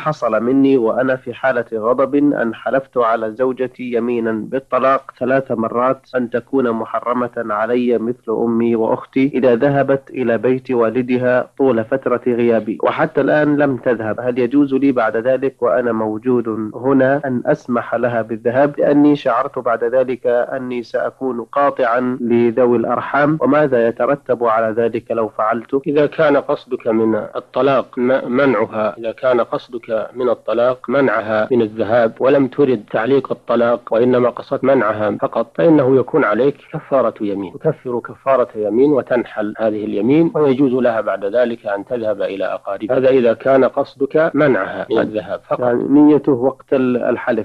حصل مني وأنا في حالة غضب أن حلفت على زوجتي يمينا بالطلاق 3 مرات أن تكون محرمة علي مثل أمي وأختي إذا ذهبت إلى بيت والدها طول فترة غيابي، وحتى الآن لم تذهب. هل يجوز لي بعد ذلك وأنا موجود هنا أن أسمح لها بالذهاب؟ لأني شعرت بعد ذلك أني سأكون قاطعا لذوي الأرحام، وماذا يترتب على ذلك لو فعلت؟ إذا كان قصدك من الطلاق منعها، إذا كان قصدك من الطلاق منعها من الذهاب ولم ترد تعليق الطلاق وإنما قصدت منعها فقط، فإنه يكون عليك كفارة يمين، تكفر كفارة يمين وتنحل هذه اليمين، ويجوز لها بعد ذلك أن تذهب إلى أقاربها. هذا إذا كان قصدك منعها من الذهاب فقط، يعني نيته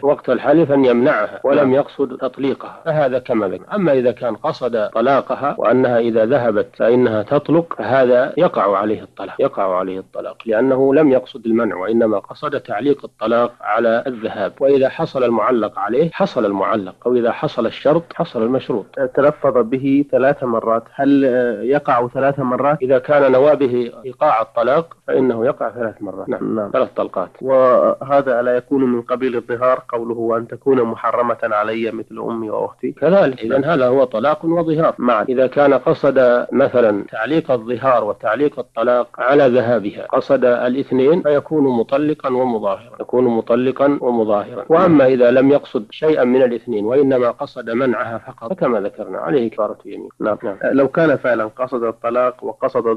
وقت الحلف أن يمنعها ولم يقصد تطليقها، فهذا كما ذكر. أما إذا كان قصد طلاقها وأنها إذا ذهبت فإنها تطلق، هذا يقع عليه الطلاق، لأنه لم يقصد المنع وإنما قصد تعليق الطلاق على الذهاب. وإذا حصل المعلق عليه حصل المعلق، أو إذا حصل الشرط حصل المشروط. تلفظ به 3 مرات، هل يقع 3 مرات؟ إذا كان نوابه إيقاع الطلاق فإنه يقع 3 مرات، نعم 3 طلقات. وهذا لا يكون من قبيل الظهار قوله أن تكون محرمة علي مثل أمي وأختي كذلك؟ إذن هذا هو طلاق وظهار معا. إذا كان قصد مثلا تعليق الظهار وتعليق الطلاق على ذهابها، قصد الاثنين، فيكون مطلقا ومظاهرا، وأما إذا لم يقصد شيئا من الاثنين وإنما قصد منعها فقط، فكما ذكرنا عليه كفارة يمين. نعم. لو كان فعلا قصد الطلاق وقصد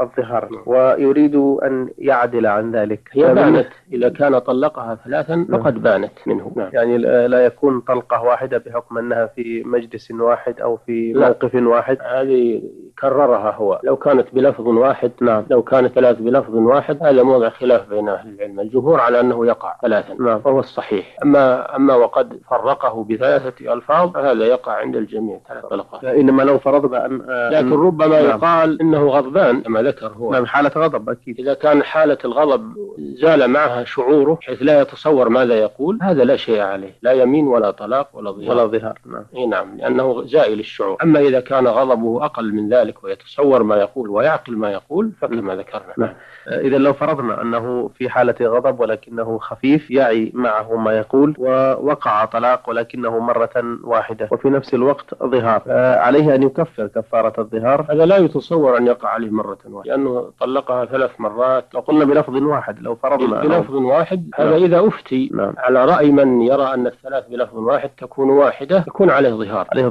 الظهار ويريد أن يعدل عن ذلك، هي بانت. إذا كان طلقها 3 فقد بانت منه. نعم. يعني لا يكون طلقة واحدة بحكم أنها في مجلس واحد أو في موقف واحد، هذه كررها هو. لو كانت بلفظ واحد، نعم، لو كانت 3 بلفظ واحد، هذا موضع خلاف بين أهل العلم. الجمهور على أنه يقع 3، نعم، فهو الصحيح. أما وقد فرقه ب3 ألفاظ، هذا يقع عند الجميع 3 طلقات. إنما لو فرضنا أن لكن ربما يقال إنه غضبان كما ذكر هو، نعم، حالة غضب أكيد. إذا كان حالة الغضب زال معها شعوره حيث لا يتصور ماذا يقول، هذا لا شيء عليه، لا يمين ولا طلاق ولا ظهار، نعم، نعم، لأنه زائل الشعور. أما إذا كان غضبه أقل من ذلك ويتصور ما يقول ويعقل ما يقول، فكما ذكرنا. نعم. إذا لو فرضنا أنه في حالة غضب ولكنه خفيف، يعي معه ما يقول، ووقع طلاق ولكنه مرة واحدة، وفي نفس الوقت ظهار، عليه أن يكفر كفارة الظهار. هذا لا يتصور أن يقع عليه مرة واحدة، لأنه طلقها 3 مرات. لو قلنا بلفظ واحد، لو فرضنا بلفظ واحد، هذا إذا أفتي، نعم، على رأي من يرى أن 3 بلفظ واحد تكون واحدة، يكون عليه ظهار، عليه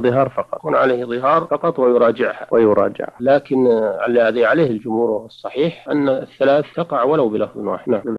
ظهار فقط ويراجعها لكن الذي عليه الجمهور الصحيح أن 3 تقع ولو بلفظ واحد. نعم.